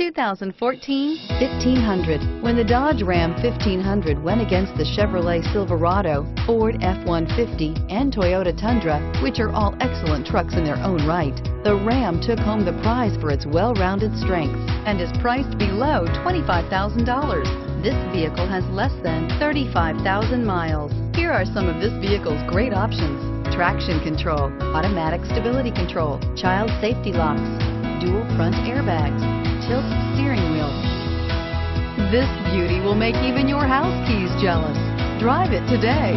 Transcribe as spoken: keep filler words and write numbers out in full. two thousand fourteen fifteen hundred. When the Dodge Ram fifteen hundred went against the Chevrolet Silverado, Ford F one fifty, and Toyota Tundra, which are all excellent trucks in their own right, the Ram took home the prize for its well-rounded strengths and is priced below twenty-five thousand dollars. This vehicle has less than thirty-five thousand miles. Here are some of this vehicle's great options: traction control, automatic stability control, child safety locks, dual front airbags, tilt steering wheel. This beauty will make even your house keys jealous. Drive it today.